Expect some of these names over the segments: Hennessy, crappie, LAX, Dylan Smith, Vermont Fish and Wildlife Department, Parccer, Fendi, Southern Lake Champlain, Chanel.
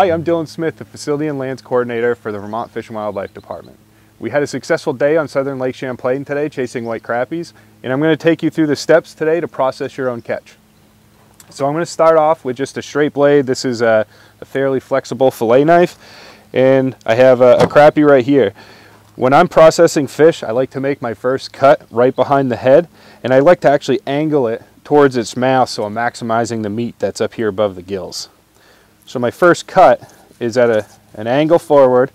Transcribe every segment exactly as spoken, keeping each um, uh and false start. Hi, I'm Dylan Smith, the Facility and Lands Coordinator for the Vermont Fish and Wildlife Department. We had a successful day on Southern Lake Champlain today chasing white crappies, and I'm going to take you through the steps today to process your own catch. So I'm going to start off with just a straight blade. This is a, a fairly flexible fillet knife, and I have a, a crappie right here. When I'm processing fish, I like to make my first cut right behind the head, and I like to actually angle it towards its mouth so I'm maximizing the meat that's up here above the gills. So my first cut is at a, an angle forward,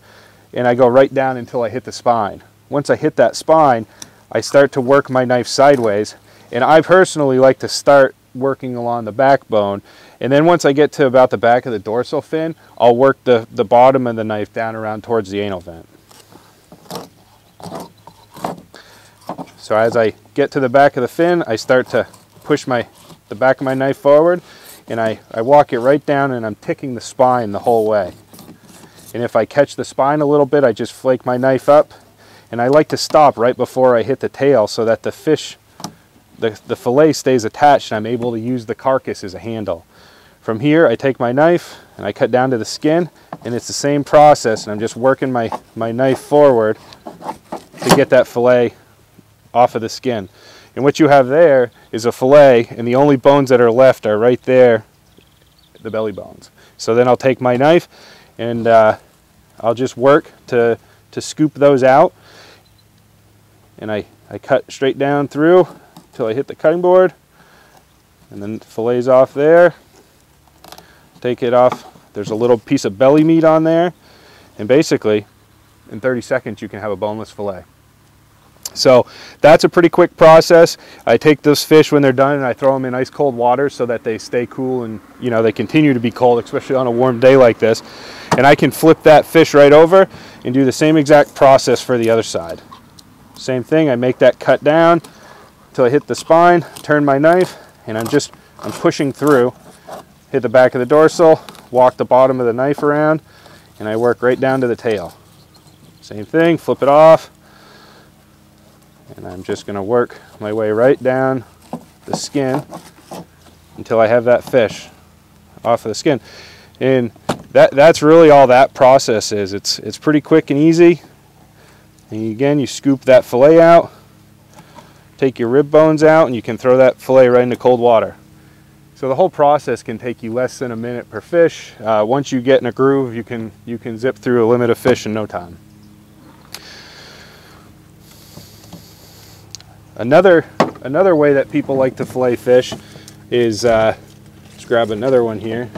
and I go right down until I hit the spine. Once I hit that spine, I start to work my knife sideways, and I personally like to start working along the backbone, and then once I get to about the back of the dorsal fin, I'll work the, the bottom of the knife down around towards the anal vent. So as I get to the back of the fin, I start to push my the back of my knife forward, and I, I walk it right down, and I'm ticking the spine the whole way. And if I catch the spine a little bit, I just flake my knife up, and I like to stop right before I hit the tail so that the fish, the, the fillet stays attached, and I'm able to use the carcass as a handle. From here, I take my knife, and I cut down to the skin, and it's the same process, and I'm just working my, my knife forward to get that fillet off of the skin. And what you have there is a fillet, and the only bones that are left are right there, the belly bones. So then I'll take my knife, and uh, I'll just work to, to scoop those out. And I, I cut straight down through until I hit the cutting board, and then the fillet's off there. Take it off. There's a little piece of belly meat on there, and basically, in thirty seconds, you can have a boneless fillet. So that's a pretty quick process. I take those fish when they're done, and I throw them in ice cold water so that they stay cool, and you know, they continue to be cold, especially on a warm day like this. And I can flip that fish right over and do the same exact process for the other side. Same thing, I make that cut down until I hit the spine, turn my knife, and I'm just I'm pushing through, hit the back of the dorsal, walk the bottom of the knife around, and I work right down to the tail. Same thing, flip it off. And I'm just going to work my way right down the skin until I have that fish off of the skin. And that that's really all that process is. It's, it's pretty quick and easy. And again, you scoop that fillet out, take your rib bones out, and you can throw that fillet right into cold water. So the whole process can take you less than a minute per fish. Uh, once you get in a groove, you can, you can zip through a limit of fish in no time. Another, another way that people like to fillet fish is, uh, let's grab another one here,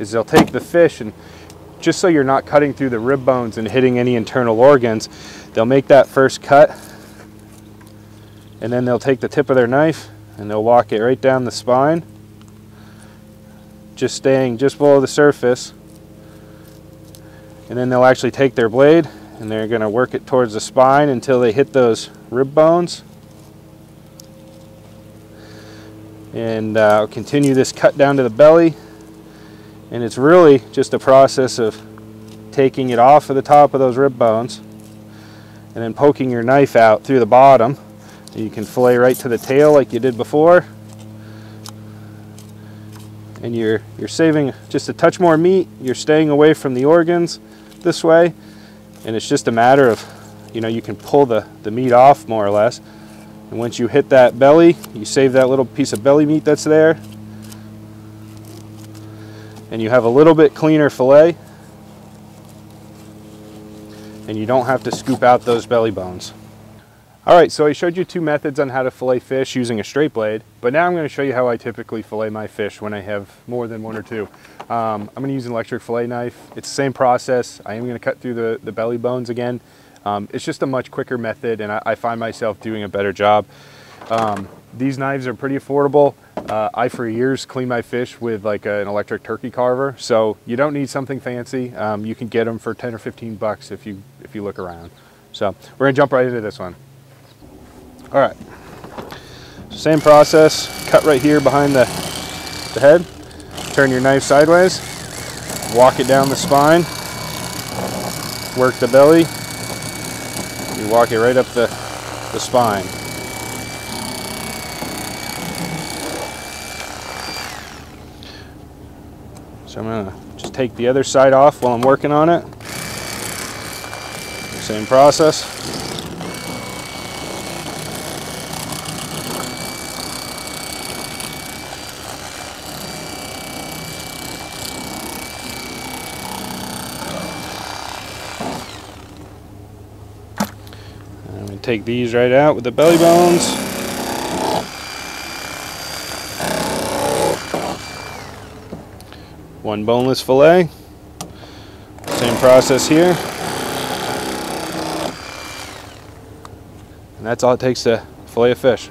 is they'll take the fish, and just so you're not cutting through the rib bones and hitting any internal organs, they'll make that first cut, and then they'll take the tip of their knife, and they'll walk it right down the spine, just staying just below the surface, and then they'll actually take their blade, and they're going to work it towards the spine until they hit those rib bones. And uh, I'll continue this cut down to the belly, and it's really just a process of taking it off of the top of those rib bones and then poking your knife out through the bottom. You can fillet right to the tail like you did before, and you're you're saving just a touch more meat. You're staying away from the organs this way, and it's just a matter of, you know, you can pull the the meat off more or less. And once you hit that belly, you save that little piece of belly meat that's there, and you have a little bit cleaner fillet, and you don't have to scoop out those belly bones. All right, so I showed you two methods on how to fillet fish using a straight blade, but now I'm going to show you how I typically fillet my fish when I have more than one or two. Um, I'm going to use an electric fillet knife. It's the same process. I am going to cut through the, the belly bones again. Um, it's just a much quicker method, and I, I find myself doing a better job. Um, these knives are pretty affordable. Uh, I, for years, clean my fish with like a, an electric turkey carver, so you don't need something fancy. Um, you can get them for ten or fifteen bucks if you, if you look around. So we're going to jump right into this one. All right, same process, cut right here behind the, the head, turn your knife sideways, walk it down the spine, work the belly, you walk it right up the, the spine. So I'm gonna just take the other side off while I'm working on it. Same process. And we take these right out with the belly bones. One boneless fillet, same process here. And that's all it takes to fillet a fish.